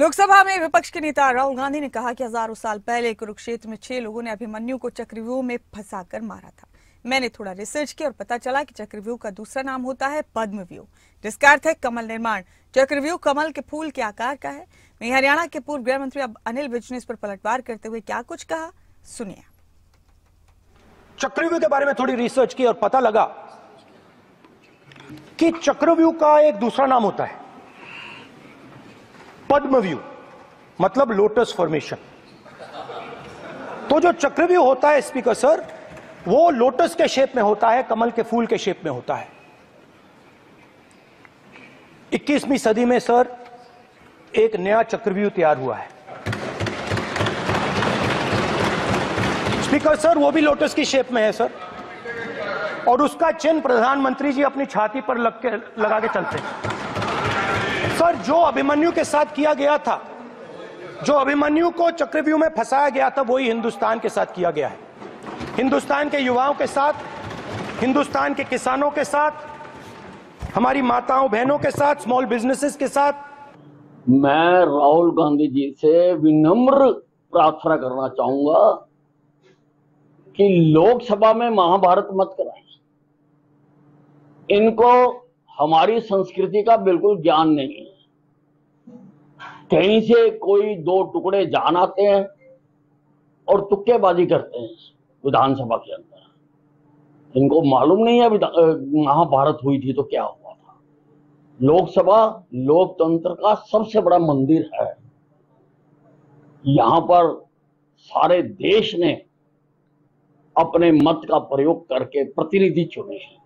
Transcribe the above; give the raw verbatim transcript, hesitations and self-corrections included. लोकसभा में विपक्ष के नेता राहुल गांधी ने कहा कि हजारों साल पहले कुरुक्षेत्र में छह लोगों ने अभिमन्यु को चक्रव्यूह में फंसाकर मारा था। मैंने थोड़ा रिसर्च किया और पता चला कि चक्रव्यूह का दूसरा नाम होता है पद्मव्यूह, जिसका अर्थ है कमल निर्माण। चक्रव्यूह कमल के फूल के आकार का है। वहीं हरियाणा के पूर्व गृह मंत्री अनिल विज ने इस पर पलटवार करते हुए क्या कुछ कहा, सुनिए। चक्रव्यूह के बारे में थोड़ी रिसर्च की और पता लगा कि चक्रव्यूह का एक दूसरा नाम होता है पद्मव्यूह, मतलब लोटस फॉर्मेशन। तो जो चक्रव्यूह होता है स्पीकर सर, वो लोटस के शेप में होता है, कमल के फूल के शेप में होता है। इक्कीसवीं सदी में सर एक नया चक्रव्यूह तैयार हुआ है स्पीकर सर, वो भी लोटस की शेप में है सर, और उसका चिन्ह प्रधानमंत्री जी अपनी छाती पर लग के लगा के चलते हैं सर। जो अभिमन्यु के साथ किया गया था, जो अभिमन्यु को चक्रव्यूह में फंसाया गया था, वही हिंदुस्तान के साथ किया गया है। हिंदुस्तान के युवाओं के साथ, हिंदुस्तान के किसानों के साथ, हमारी माताओं बहनों के साथ, स्मॉल बिजनेसेस के साथ। मैं राहुल गांधी जी से विनम्र प्रार्थना करना चाहूंगा कि लोकसभा में महाभारत मत कराएं। इनको हमारी संस्कृति का बिल्कुल ज्ञान नहीं है। कहीं से कोई दो टुकड़े जान आते हैं और तुक्केबाजी करते हैं विधानसभा के अंदर। इनको मालूम नहीं है महाभारत हुई थी तो क्या हुआ था। लोकसभा लोकतंत्र का सबसे बड़ा मंदिर है। यहां पर सारे देश ने अपने मत का प्रयोग करके प्रतिनिधि चुने हैं।